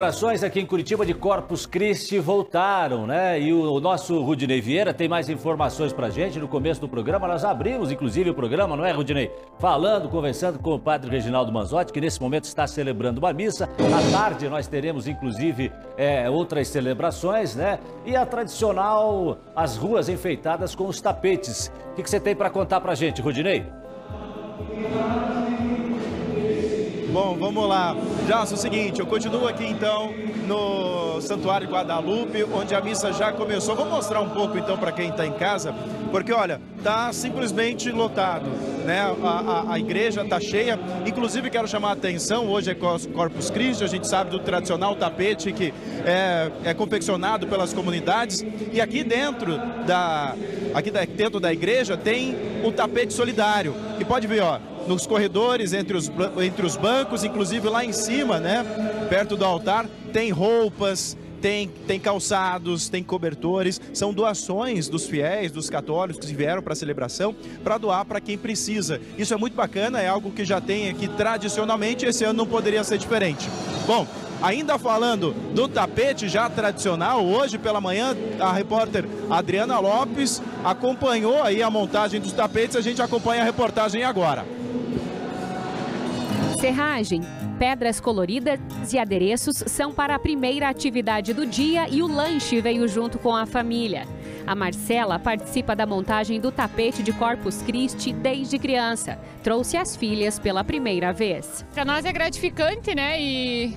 Comemorações aqui em Curitiba de Corpus Christi voltaram, né? E o nosso Rudinei Vieira tem mais informações pra gente. No começo do programa, nós abrimos, inclusive, o programa, não é, Rudinei? Falando, conversando com o Padre Reginaldo Manzotti, que nesse momento está celebrando uma missa. À tarde nós teremos, inclusive, outras celebrações, né? E a tradicional, as ruas enfeitadas com os tapetes. O que você tem pra contar pra gente, Rudinei? Bom, vamos lá. Já é o seguinte, eu continuo aqui então no Santuário Guadalupe, onde a missa já começou. Vou mostrar um pouco então para quem está em casa, porque olha, tá simplesmente lotado, né? A igreja tá cheia. Inclusive quero chamar a atenção, hoje é Corpus Christi, a gente sabe do tradicional tapete que é confeccionado pelas comunidades. E aqui dentro da igreja tem o tapete solidário. E pode ver, ó, nos corredores, entre os bancos, inclusive lá em cima, né, perto do altar, tem roupas, tem calçados, tem cobertores. São doações dos fiéis, dos católicos que vieram para a celebração, para doar para quem precisa. Isso é muito bacana, é algo que já tem aqui tradicionalmente, esse ano não poderia ser diferente. Bom, ainda falando do tapete já tradicional, hoje pela manhã a repórter Adriana Lopes acompanhou aí a montagem dos tapetes, a gente acompanha a reportagem agora. Serragem, pedras coloridas e adereços são para a primeira atividade do dia e o lanche veio junto com a família. A Marcela participa da montagem do tapete de Corpus Christi desde criança. Trouxe as filhas pela primeira vez. Para nós é gratificante, né? E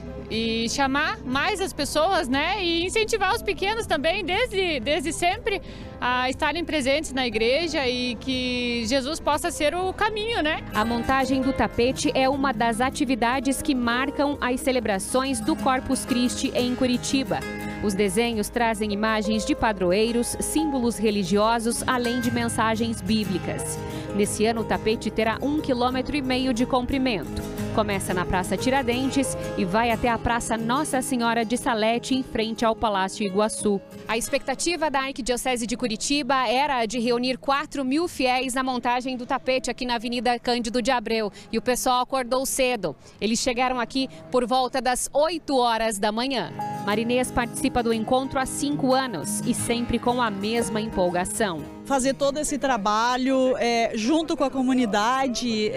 chamar mais as pessoas, né? E incentivar os pequenos também, desde sempre, a estarem presentes na igreja e que Jesus possa ser o caminho, né? A montagem do tapete é uma das atividades que marcam as celebrações do Corpus Christi em Curitiba. Os desenhos trazem imagens de padroeiros, símbolos religiosos, além de mensagens bíblicas. Nesse ano, o tapete terá 1,5 km de comprimento. Começa na Praça Tiradentes e vai até a Praça Nossa Senhora de Salete, em frente ao Palácio Iguaçu. A expectativa da Arquidiocese de Curitiba era de reunir 4.000 fiéis na montagem do tapete aqui na Avenida Cândido de Abreu. E o pessoal acordou cedo. Eles chegaram aqui por volta das 8 horas da manhã. Marinês participa do encontro há 5 anos e sempre com a mesma empolgação. Fazer todo esse trabalho junto com a comunidade...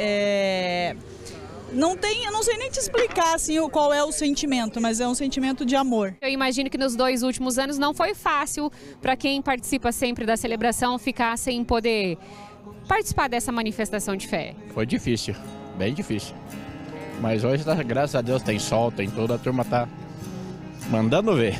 Eu não sei nem te explicar assim, qual é o sentimento, mas é um sentimento de amor. Eu imagino que nos 2 últimos anos não foi fácil para quem participa sempre da celebração ficar sem poder participar dessa manifestação de fé. Foi difícil, bem difícil. Mas hoje, graças a Deus, tem sol, tem toda a turma tá mandando ver.